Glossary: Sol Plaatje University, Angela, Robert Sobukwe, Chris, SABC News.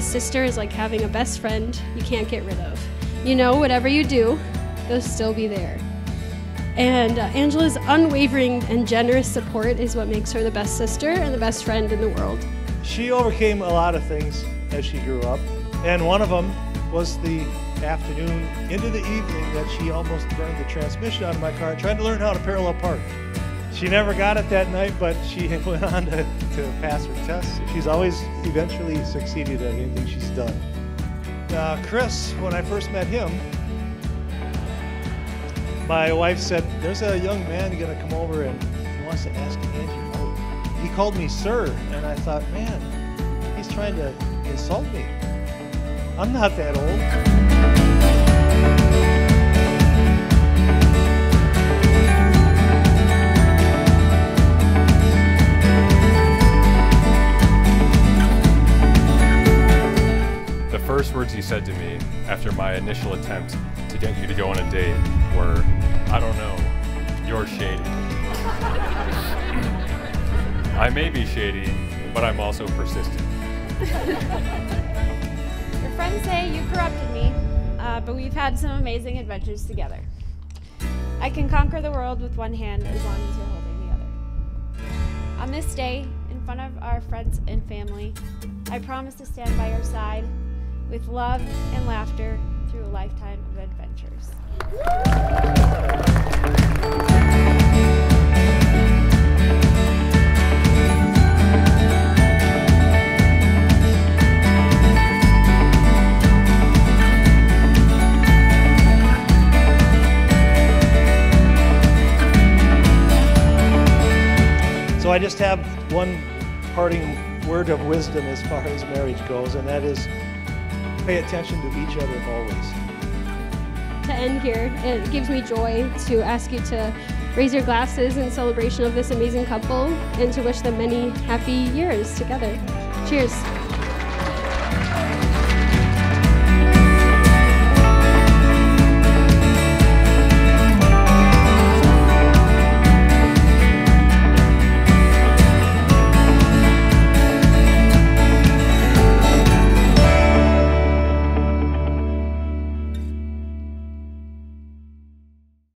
a sister is like having a best friend you can't get rid of. You know, whatever you do, they'll still be there. And Angela's unwavering and generous support is what makes her the best sister and the best friend in the world. She overcame a lot of things as she grew up, and one of them was the afternoon into the evening that she almost burned the transmission out of my car trying to learn how to parallel park. She never got it that night, but she went on to pass her tests. She's always eventually succeeded at anything she's done. Chris, when I first met him, my wife said, there's a young man going to come over and he wants to ask Angie out. He called me sir, and I thought, man, he's trying to insult me. I'm not that old. The first words he said to me after my initial attempt to get you to go on a date were, I don't know, you're shady. I may be shady, but I'm also persistent. Your friends say you corrupted me, but we've had some amazing adventures together. I can conquer the world with one hand as long as you're holding the other. On this day, in front of our friends and family, I promise to stand by your side with love and laughter through a lifetime of adventures. So I just have one parting word of wisdom as far as marriage goes, and that is pay attention to each other always. To end here, it gives me joy to ask you to raise your glasses in celebration of this amazing couple and to wish them many happy years together. Cheers.